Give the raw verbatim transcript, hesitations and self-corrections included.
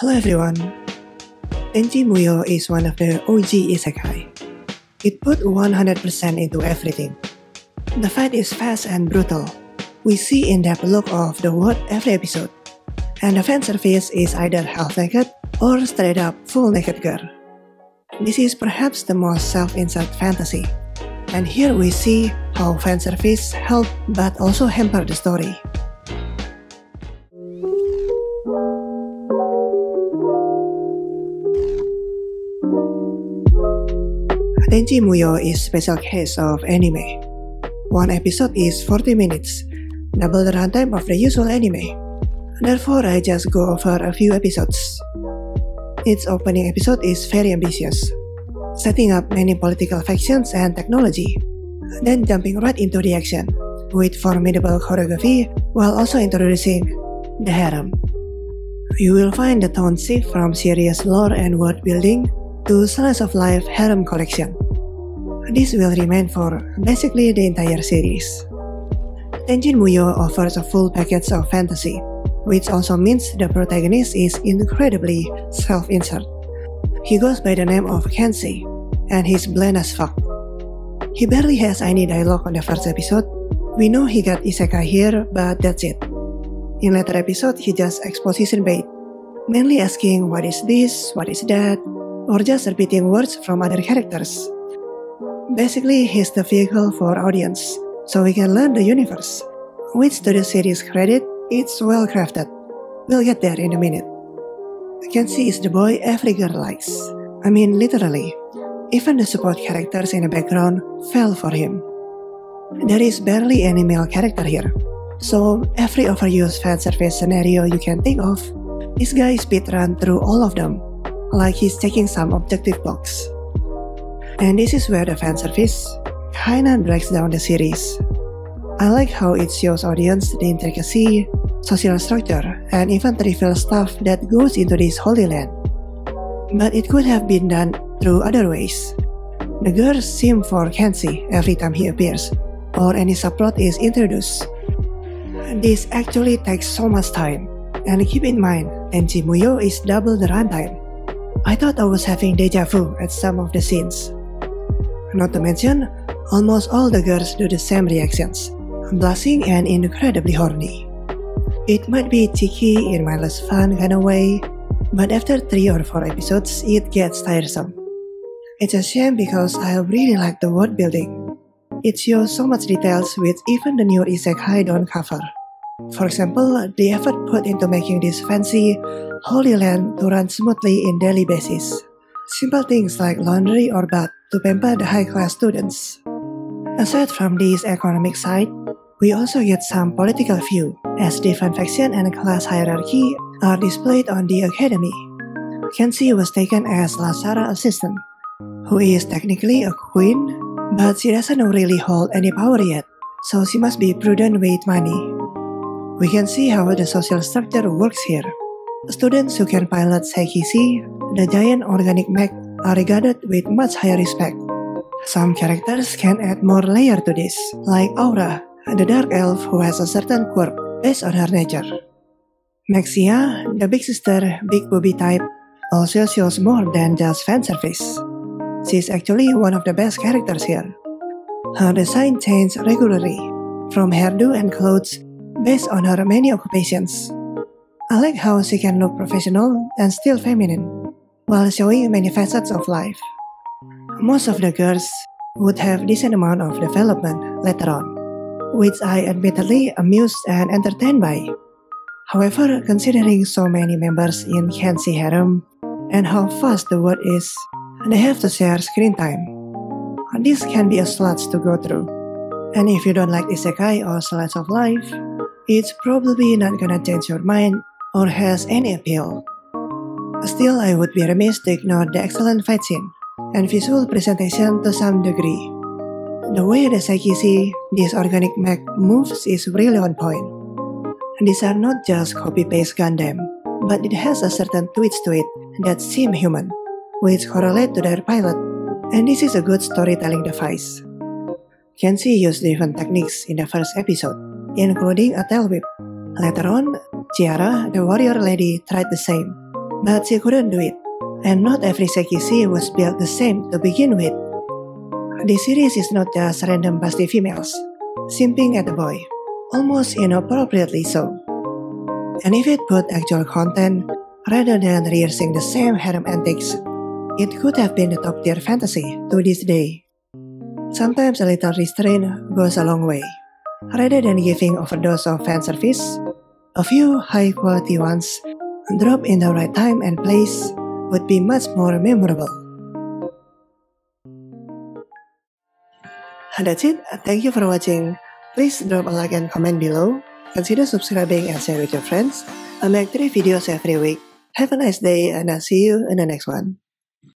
Hello everyone! Tenchi Muyo is one of the O G isekai. It put one hundred percent into everything. The fight is fast and brutal. We see in-depth look of the world every episode. And the fan service is either half naked or straight up full naked girl. This is perhaps the most self-insert fantasy. And here we see how fan service helped but also hampered the story. Tenchi Muyo is special case of anime. One episode is forty minutes, double the runtime of the usual anime. Therefore, I just go over a few episodes. Its opening episode is very ambitious, setting up many political factions and technology, then jumping right into the action, with formidable choreography while also introducing the harem. You will find the tone shift from serious lore and world building to slice of life harem collection. This will remain for basically the entire series. Tenchi Muyo offers a full package of fantasy, which also means the protagonist is incredibly self-insert. He goes by the name of Kenshi, and he's bland as fuck. He barely has any dialogue on the first episode. We know he got isekai here, but that's it. In later episode, he just exposition bait, mainly asking what is this, what is that, or just repeating words from other characters. Basically, he's the vehicle for audience, so we can learn the universe, which to the series credit, it's well crafted. We'll get there in a minute. Kenshi is the boy every girl likes. I mean, literally. Even the support characters in the background fell for him. There is barely any male character here, so every overused fanservice scenario you can think of, this guy speedrun through all of them, like he's checking some objective box. And this is where the fanservice kinda breaks down the series. I like how it shows audience the intricacy, social structure, and even trivial stuff that goes into this holy land. But it could have been done through other ways. The girls seem for Kenshi every time he appears, or any subplot is introduced. This actually takes so much time, and keep in mind, Tenchi Muyo is double the runtime. I thought I was having deja vu at some of the scenes. Not to mention, almost all the girls do the same reactions, blushing and incredibly horny. It might be cheeky in my less fun kind of way, but after three or four episodes, it gets tiresome. It's a shame because I really like the world building. It shows so much details which even the newer isekai don't cover. For example, the effort put into making this fancy holy land to run smoothly in daily basis. Simple things like laundry or bath to pamper the high-class students. Aside from this economic side, we also get some political view, as different faction and class hierarchy are displayed on the academy. Kenshi was taken as Lashara assistant, who is technically a queen, but she doesn't really hold any power yet, so she must be prudent with money. We can see how the social structure works here. Students who can pilot Seiki, the giant organic mech, are regarded with much higher respect. Some characters can add more layer to this, like Aura, the dark elf who has a certain quirk based on her nature. Maxia, the big sister, big booby type, also shows more than just fanservice. She's actually one of the best characters here. Her design changes regularly, from hairdo and clothes, based on her many occupations. I like how she can look professional and still feminine, while showing many facets of life. Most of the girls would have decent amount of development later on, which I admittedly amused and entertained by. However, considering so many members in Kenshi harem and how fast the world is, they have to share screen time. This can be a sludge to go through, and if you don't like isekai or slice of life, it's probably not gonna change your mind or has any appeal. Still, I would be remiss to ignore the excellent fight scene and visual presentation to some degree. The way the Seiki, this organic mech, moves is really on point. These are not just copy-paste Gundam, but it has a certain twist to it that seem human, which correlate to their pilot, and this is a good storytelling device. Kenshi used different techniques in the first episode, including a tail whip. Later on, Chiara, the warrior lady, tried the same, but she couldn't do it, and not every Sekisi was built the same to begin with. The series is not just random busty females simping at the boy, almost inappropriately so. And if it put actual content, rather than rehearsing the same harem antics, it could have been a top-tier fantasy to this day. Sometimes a little restraint goes a long way. Rather than giving overdose of fan service, a few high-quality ones dropped in the right time and place would be much more memorable. That's it, thank you for watching. Please drop a like and comment below. Consider subscribing and share with your friends. I make three videos every week. Have a nice day and I'll see you in the next one.